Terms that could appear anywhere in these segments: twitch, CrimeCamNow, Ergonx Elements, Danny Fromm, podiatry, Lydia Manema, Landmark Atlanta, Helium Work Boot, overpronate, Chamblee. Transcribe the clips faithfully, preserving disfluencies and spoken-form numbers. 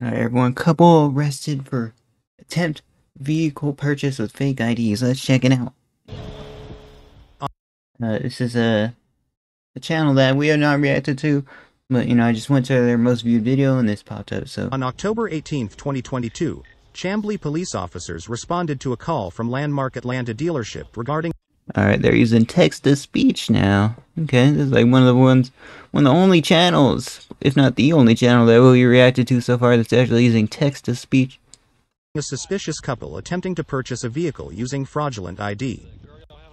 All right, everyone. Couple arrested for attempt vehicle purchase with fake I Ds. Let's check it out. Uh, this is a, a channel that we have not reacted to, but, you know, I just went to their most viewed video and this popped up, so. On October eighteenth twenty twenty-two, Chamblee police officers responded to a call from Landmark Atlanta dealership regarding... Alright, they're using text-to-speech now. Okay, this is like one of the ones, one of the only channels, if not the only channel that we reacted to so far that's actually using text-to-speech. A suspicious couple attempting to purchase a vehicle using fraudulent I D.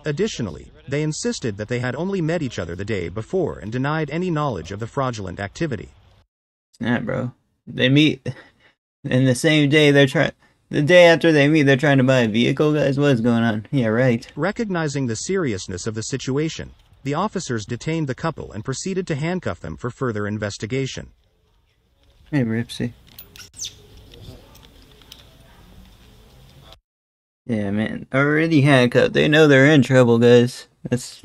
Additionally, they insisted that they had only met each other the day before and denied any knowledge of the fraudulent activity. Nah, bro. They meet, and the same day they're trying, the day after they meet, they're trying to buy a vehicle, guys? What's going on? Yeah, right. Recognizing the seriousness of the situation, the officers detained the couple and proceeded to handcuff them for further investigation. Hey, Ripsy. Yeah, man. Already handcuffed. They know they're in trouble, guys. That's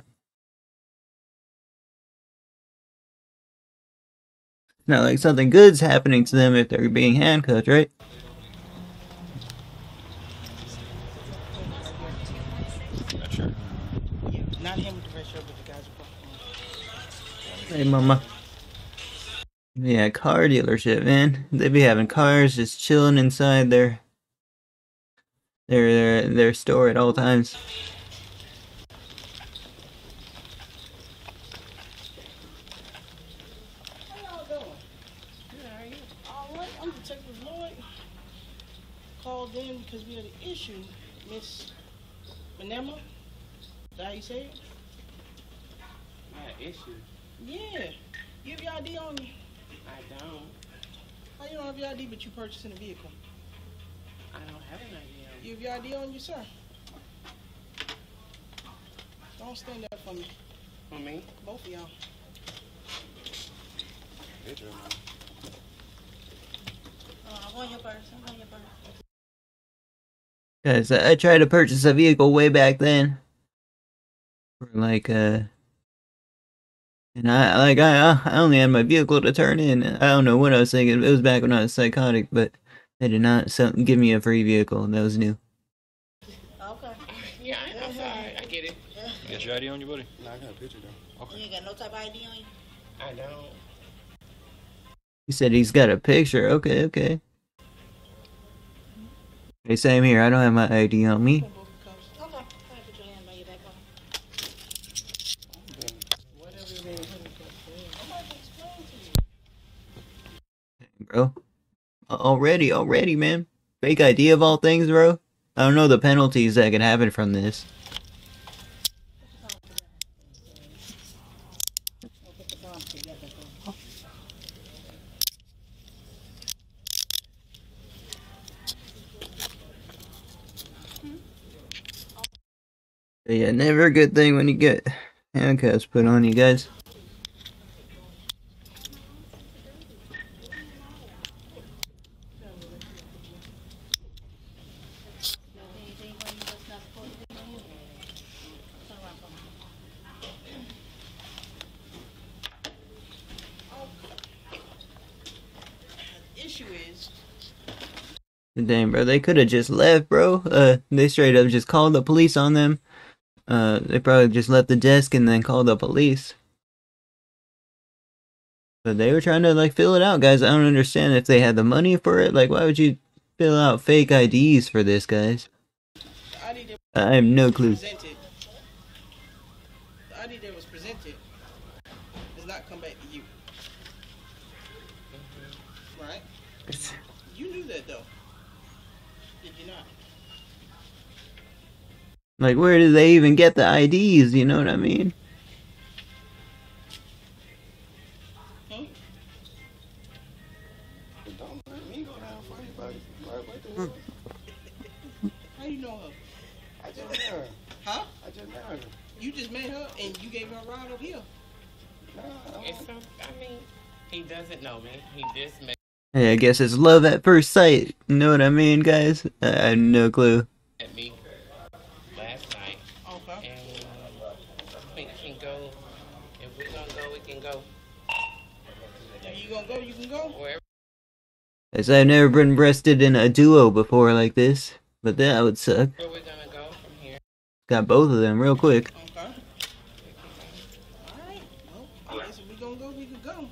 not like something good's happening to them if they're being handcuffed, right? Hey, mama. Yeah, car dealership, man. They be having cars just chilling inside their... Their, their, their store at all times. How y'all doing? Good, how are you? All right, I'm Detective Lloyd. Called in because we had an issue. Miss Manema? Is that how you say it? Not an issue? Yeah. You have your I D on you? I don't. How you don't have your I D but you purchasing a vehicle? I don't have an I D. You have your I D on you, sir? Don't stand up for me. For me? Both of y'all. Good job, man. Oh, I want your purse. I want your purse. Guys, I tried to purchase a vehicle way back then. For like, uh... And I, like, I, I only had my vehicle to turn in. I don't know what I was thinking. It was back when I was psychotic, but... They did not so give me a free vehicle. That was new. Okay. Yeah, I, I'm sorry. I get it. Yeah. You got your I D on you, buddy? No, I got a picture, though. Okay. You ain't got no type of I D on you? I don't. He said he's got a picture. Okay, okay. Hey, same here. I don't have my I D on me. Okay. Put your hand by your back pocket. Whatever you mean. I'm about to explain to you. Bro. Already, already, man. Fake I D of all things, bro. I don't know the penalties that could happen from this. But yeah, never a good thing when you get handcuffs put on you, guys. Damn, bro, they could have just left, bro. Uh, they straight up just called the police on them. Uh, they probably just left the desk and then called the police. But they were trying to, like, fill it out, guys. I don't understand if they had the money for it. Like, why would you fill out fake I Ds for this, guys? I have no clue. Presented. The I D that was presented does not come back to you. Right? You knew that, though. Did you not? Like, where did they even get the I Ds? You know what I mean? Hmm? Don't let me go down for anybody. How you know her? I just met her. Huh? I just met her. You just met her and you gave her a ride up here? No, I, so, I mean, he doesn't know me. He just met. Hey, I guess it's love at first sight. You know what I mean, guys? I have no clue. At me last night. Okay. And we can go. If we're gonna go, we can go. You gonna go? You can go. Wherever. As I've never been breasted in a duo before like this, but that would suck. Where we gonna go from here? Got both of them real quick. Okay. Alright, well, I guess if we gonna go, we can go.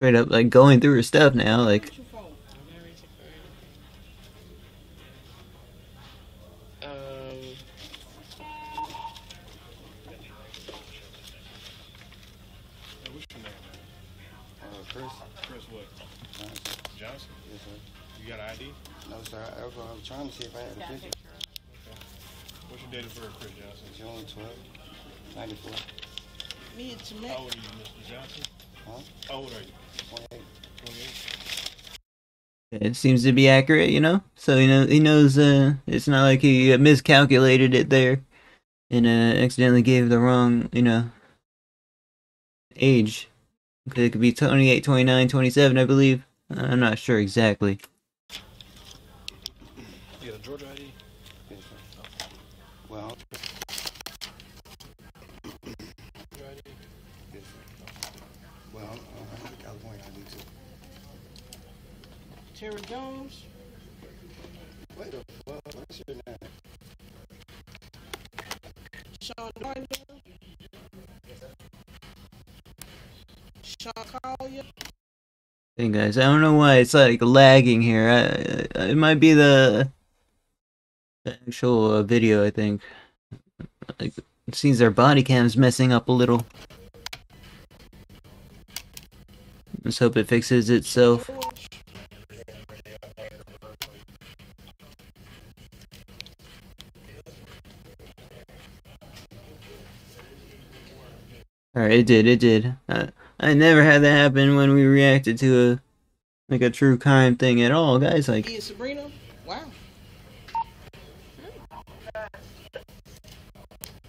Straight up, like, going through her stuff now, like... trying to see if I had a picture. Okay. What's your date of birth, Chris Johnson? June twelfth, ninety-four. Me and Chamblee. How old are you, Mister Johnson? Huh? How old are you? twenty-eight. twenty-eight. It seems to be accurate, you know? So, you know, he knows, uh, it's not like he uh, miscalculated it there and uh, accidentally gave the wrong, you know, age. Because it could be twenty-eight, twenty-nine, twenty-seven, I believe. I'm not sure exactly. Terry Jones. Wait a fuck, what's your name? Sean Darnell. Sean Collier. Hey guys, I don't know why it's like lagging here. I, I, it might be the, the actual uh, video, I think. Like, it seems their body cam's messing up a little. Let's hope it fixes itself. Alright, it did, it did. Uh, I never had that happen when we reacted to a, like a true crime thing at all, guys, like... Yeah, Sabrina? Wow.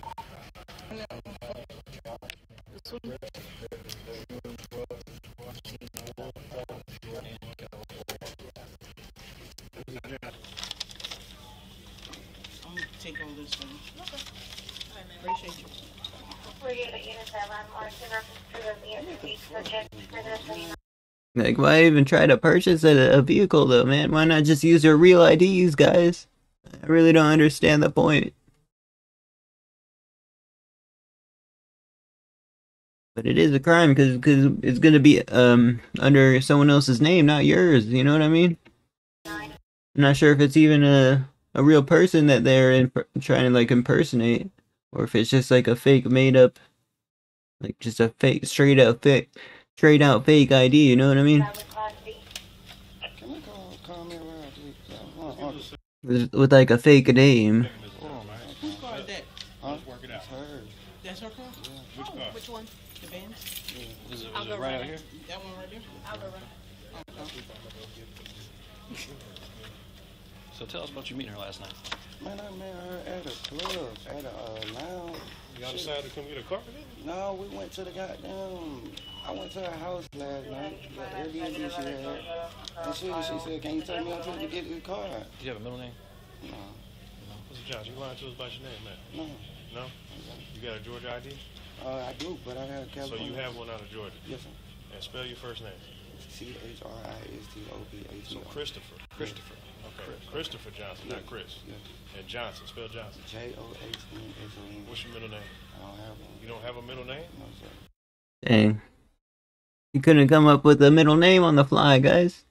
I'm gonna take all this one. Okay. Appreciate you. Like, why even try to purchase a, a vehicle though, man? Why not just use your real I Ds, guys? I really don't understand the point. But it is a crime because because it's gonna be um under someone else's name, not yours. You know what I mean? I'm not sure if it's even a a real person that they're in, trying to like impersonate. Or if it's just like a fake made up, like just a fake, straight out fake, straight out fake I D, you know what I mean? With, with like a fake name. Who's car is that? Huh? Work it out. That's her car? Yeah. Which car? Oh, which one? The van? Yeah. Is it, is it right out here? That one right there? I'll go right. Okay. So tell us about you meeting her last night. Man, I met her at a club, at a uh, lounge. Y'all decided to come get a car for that? No, we went to the goddamn... I went to her house last night, the Airbnb she had. And she, she said, can you tell me I'm trying to get in the car? Do you have a middle name? No. No. What's your job? You lying to us about your name, man? No. No? You got a Georgia I D? Uh, I do, but I have a California. So you have one out of Georgia? Yes, sir. And spell your first name. C H R I S T O P H E R. So Christopher. Christopher. Okay. Christopher Johnson, yeah. Not Chris. Yeah. And Johnson, spell Johnson. J O H N S O N. What's your middle name? I don't have one. You don't have a middle name? No, sir. Dang. You couldn't come up with a middle name on the fly, guys.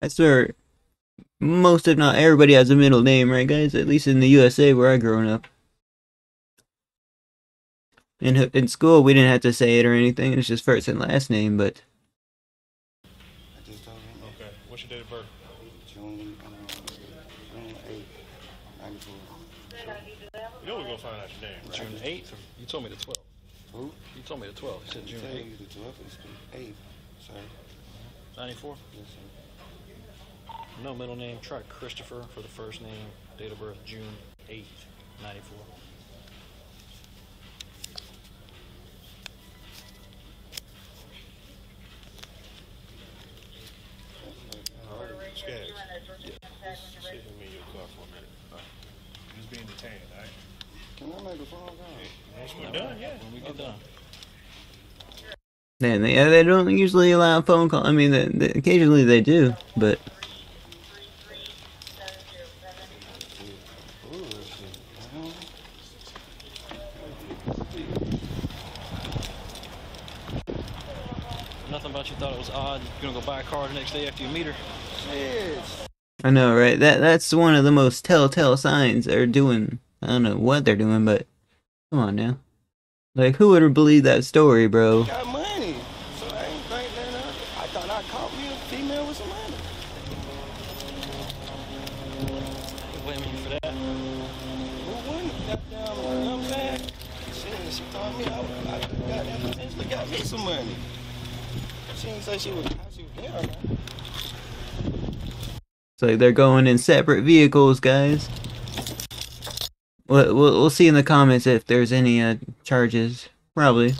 I swear, most if not everybody has a middle name, right, guys? At least in the U S A where I grew up. In, in school, we didn't have to say it or anything. It's just first and last name, but... June eighth? You told me the twelfth. Who? You told me the twelfth. You said June eighth. I told you the twelfth. It's the eighth, sir. ninety-four? Yes, sir. No middle name. Try Christopher for the first name. Date of birth, June eighth, ninety-four. All right. Skaggs. Yeah. Sit with me in your car for a minute. All right. He's being detained, all right? Can I make a phone call? Once we're done, yeah. When we get done. They, they, they don't usually allow phone calls. I mean, they, they, occasionally they do, but... Nothing about you thought it was odd. You're gonna go buy a car the next day after you meet her. Yes. I know, right? That That's one of the most telltale signs they're doing. I don't know what they're doing, but... Come on now. Like, who would have believed that story, bro? Got money, so I ain't think that up. I thought I caught me a female with some money. Blame you for that. Who wouldn't got down on my back? She, she thought me out. I could got that potentially got me some money. She didn't say she was, she was there or not. It's like they're going in separate vehicles, guys. We'll, we'll, we'll see in the comments if there's any uh, charges. Probably.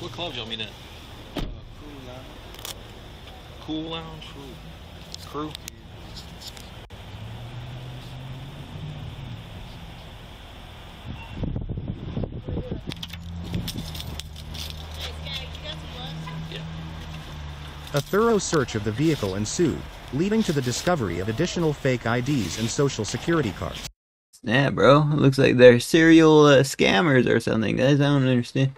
What club y'all meet at? Uh, Cool Lounge. Cool Lounge? Crew? A thorough search of the vehicle ensued, leading to the discovery of additional fake I Ds and social security cards. Snap, bro. It looks like they're serial uh, scammers or something, guys. I don't understand.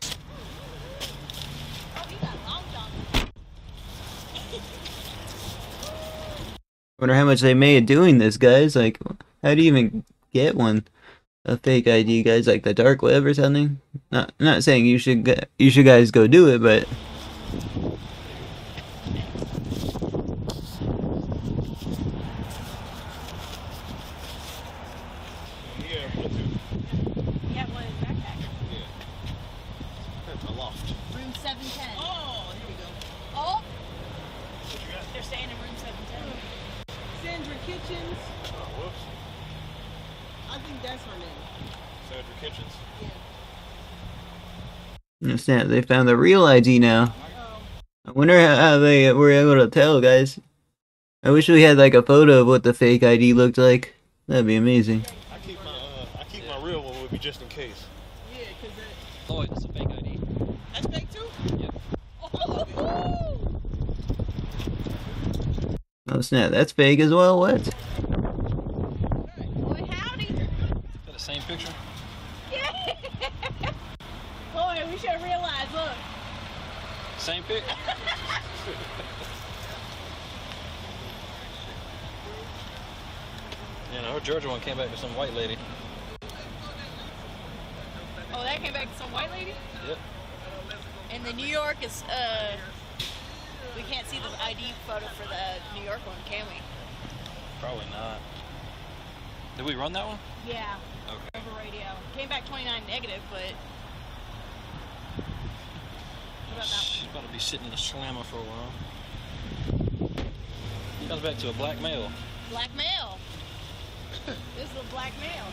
Wonder how much they made doing this, guys. Like, how do you even get one? A fake I D, guys, like the dark web or something? Not, not saying you should, you should guys go do it, but... Snap, they found the real I D now. I wonder how they were able to tell, guys. I wish we had like a photo of what the fake I D looked like. That'd be amazing. I keep my, uh, I keep yeah. my real one with me just in case. Yeah, because that... Oh, it's a fake I D. That's fake too? Yeah. Oh, oh snap, that's fake as well, what? Boy, howdy. Is that the same picture? Yeah! Boy, we should realize, look. Same pic? You know, her Georgia one came back to some white lady. Oh, that came back to some white lady? Yep. And the New York is, uh, we can't see the I D photo for the New York one, can we? Probably not. Did we run that one? Yeah. Okay. Over radio. Came back twenty-nine negative, but... She's about to be sitting in a slammer for a while. Comes back to a black male. Black male. This is a black male.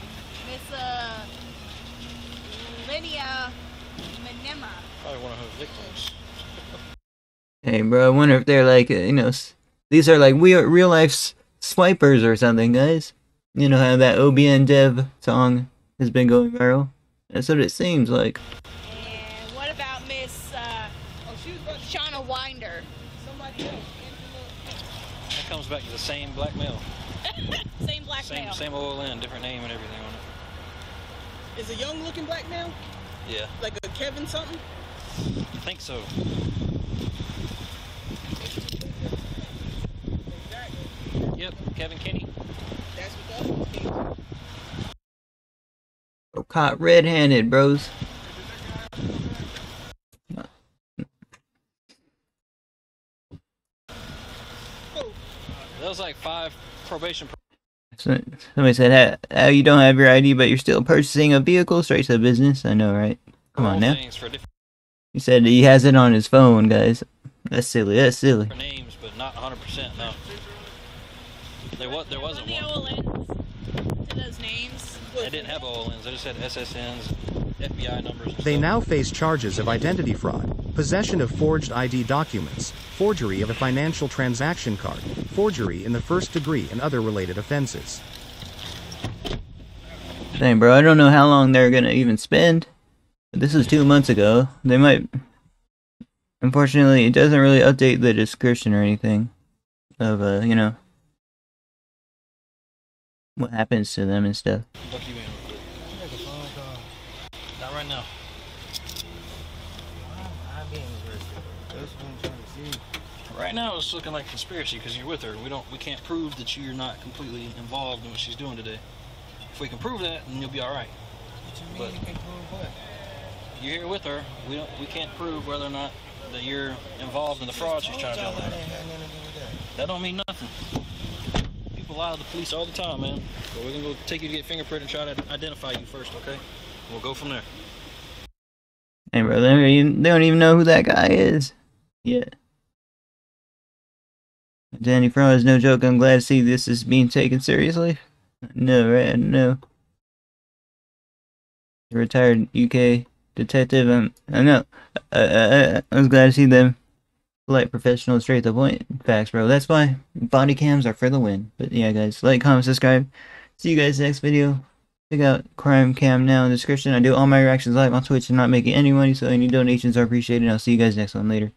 Miss uh, Lydia Manema. Probably one of her victims. Hey, bro, I wonder if they're like, you know, these are like weird real life swipers or something, guys. You know how that O B N Dev song has been going viral? That's what it seems like. Comes back to the same black male. Same black same, male. Same O L N, different name and everything on it. Is a young looking black male? Yeah. Like a Kevin something? I think so. Exactly. Yep, Kevin Kenny. That's what that means. Oh, caught red-handed, bros. That was like five probation. So, somebody said, how, how you don't have your I D, but you're still purchasing a vehicle straight to the business? I know, right? Come on now. He said he has it on his phone, guys. That's silly. That's silly. Names, but not one hundred percent, no. There, was, there wasn't one. O L Ns to those names. They didn't have O L Ns. They just had S S Ns, F B I numbers. They now face charges of identity fraud, Possession of forged I D documents, forgery of a financial transaction card, forgery in the first degree, and other related offenses. Dang, bro, I don't know how long they're gonna even spend. But this is two months ago. They might... Unfortunately, it doesn't really update the description or anything of, uh, you know, what happens to them and stuff. Look, you in. Not right now. Right now it's looking like conspiracy because you're with her. We don't, we can't prove that you're not completely involved in what she's doing today. If we can prove that, then you'll be all right. What do you mean you can't prove what? You're here with her. We don't, we can't prove whether or not that you're involved in the fraud she's trying to do. That don't mean nothing. People lie to the police all the time, man. But we're gonna go take you to get fingerprint and try to identify you first, okay? We'll go from there. Hey, bro, they don't even, they don't even know who that guy is yet. Danny Fromm is no joke. I'm glad to see this is being taken seriously. No, right? No. The retired U K detective. Um, I know. I, I, I was glad to see them. Like professional, straight to the point facts, bro. That's why body cams are for the win. But yeah, guys, like, comment, subscribe. See you guys next video. Check out Crime Cam Now in the description. I do all my reactions live on Twitch and not making any money, so any donations are appreciated. I'll see you guys next one later.